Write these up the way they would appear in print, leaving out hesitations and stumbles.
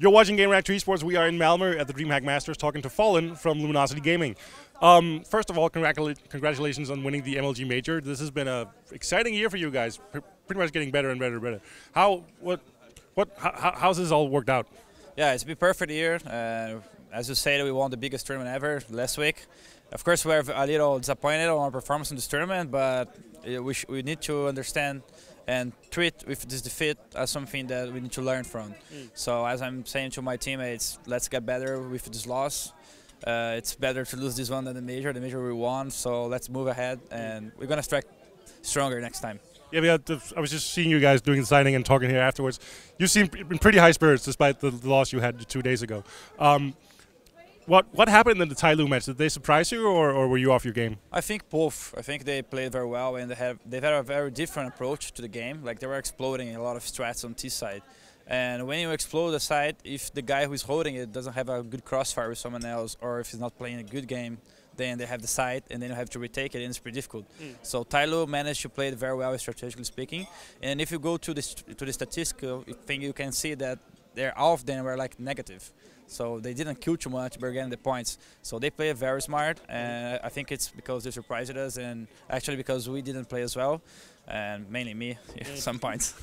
You're watching GameReactor Esports. We are in Malmö at the DreamHack Masters talking to Fallen from Luminosity Gaming. First of all, congratulations on winning the MLG Major. This has been an exciting year for you guys, pretty much getting better and better and better. How's this all worked out? Yeah, it's been a perfect year. As you said, we won the biggest tournament ever last week. Of course, we're a little disappointed on our performance in this tournament, but we need to understand and treat with this defeat as something that we need to learn from. So as I'm saying to my teammates, let's get better with this loss. It's better to lose this one than the Major. The Major we won, so let's move ahead, and we're going to strike stronger next time. Yeah, I was just seeing you guys doing the signing and talking here afterwards. You seem in pretty high spirits despite the loss you had 2 days ago. What happened in the Tyloo match? Did they surprise you, or were you off your game? I think both. I think they played very well, and they've had a very different approach to the game. Like, they were exploding a lot of strats on T side, and when you explode a side, if the guy who is holding it doesn't have a good crossfire with someone else, or if he's not playing a good game, then they have the side, and then you have to retake it, and it's pretty difficult. So Tyloo managed to play it very well, strategically speaking. And if you go to the statistical thing, you can see that all of them were like negative. So they didn't kill too much, but getting the points. So they play very smart, and I think it's because they surprised us, and actually because we didn't play as well, and mainly me, at some points.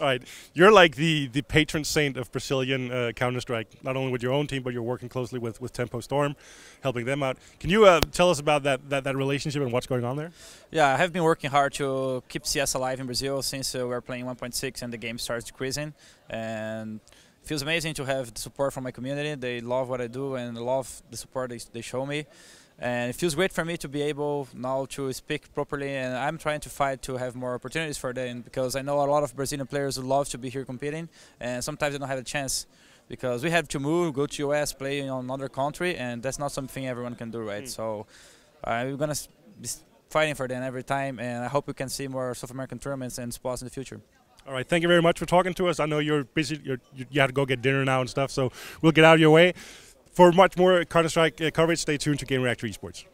All right, you're like the patron saint of Brazilian Counter-Strike, not only with your own team, but you're working closely with Tempo Storm, helping them out. Can you tell us about that relationship and what's going on there? Yeah, I have been working hard to keep CS alive in Brazil since we're playing 1.6 and the game starts decreasing, and feels amazing to have the support from my community. They love what I do and love the support they show me. And it feels great for me to be able now to speak properly, and I'm trying to fight to have more opportunities for them, because I know a lot of Brazilian players who love to be here competing, and sometimes they don't have a chance because we have to move, go to US, play in another country, and that's not something everyone can do, right? So we're going to be fighting for them every time, and I hope we can see more South American tournaments and spots in the future. All right, thank you very much for talking to us. I know you're busy, you have to go get dinner now and stuff, so we'll get out of your way. For much more Counter-Strike coverage, stay tuned to GameReactor Esports.